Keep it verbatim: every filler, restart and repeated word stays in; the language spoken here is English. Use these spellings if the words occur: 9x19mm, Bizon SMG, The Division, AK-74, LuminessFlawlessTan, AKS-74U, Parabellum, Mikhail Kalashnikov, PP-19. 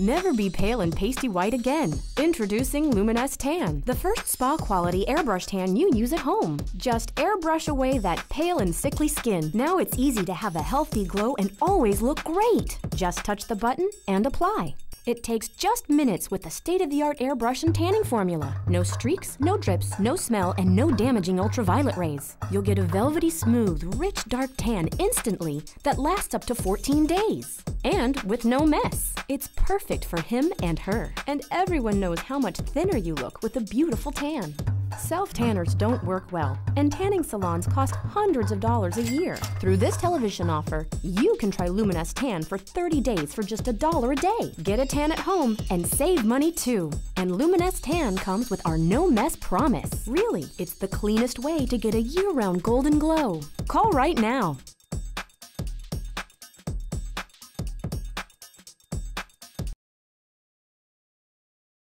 Never be pale and pasty white again. Introducing Luminess Tan, the first spa-quality airbrush tan you use at home. Just airbrush away that pale and sickly skin. Now it's easy to have a healthy glow and always look great. Just touch the button and apply. It takes just minutes with the state-of-the-art airbrush and tanning formula. No streaks, no drips, no smell, and no damaging ultraviolet rays. You'll get a velvety smooth, rich dark tan instantly that lasts up to fourteen days. And with no mess. It's perfect for him and her. And everyone knows how much thinner you look with a beautiful tan. Self-tanners don't work well, and tanning salons cost hundreds of dollars a year. Through this television offer, you can try Luminess Tan for thirty days for just a dollar a day. Get a tan at home and save money too. And Luminess Tan comes with our no-mess promise. Really, it's the cleanest way to get a year-round golden glow. Call right now.